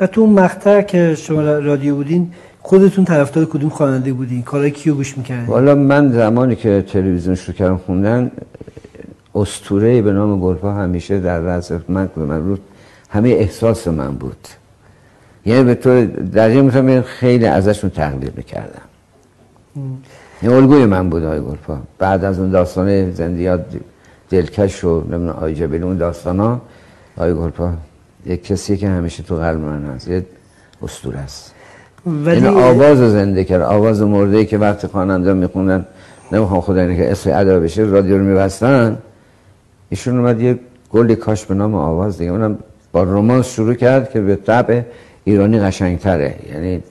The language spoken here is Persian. و تو اون مقطع که شما رادیو بودین خودتون طرفدار کدوم خواننده بودین؟ کارای کیو گوش می‌کردین؟ والا من زمانی که تلویزیون شروع کردم خوندن، اسطوره‌ای به نام گلپا همیشه در رأس من بود، همه احساس من بود. یعنی به طور دقیق می‌تونم خیلی ازشون تقلید می‌کردم. این الگوی من بود آقای گلپا. بعد از اون داستان زندیات دلکش و نمیدونم آقای جبیلی، اون داستانا، آقای گلپا یک کسی که همیشه تو قلب من هست، یک اسطوره است. ولی... این آواز زنده کرد، آواز مرده‌ای که وقتی خواننده میخوندن، نمیخوام خدا اینه که اسم ادا بشه، رادیو رو میبستن، ایشون اومد یه گلی کاش به نام آواز دیگه. اونم با رمانس شروع کرد که به طبع ایرانی قشنگتره. یعنی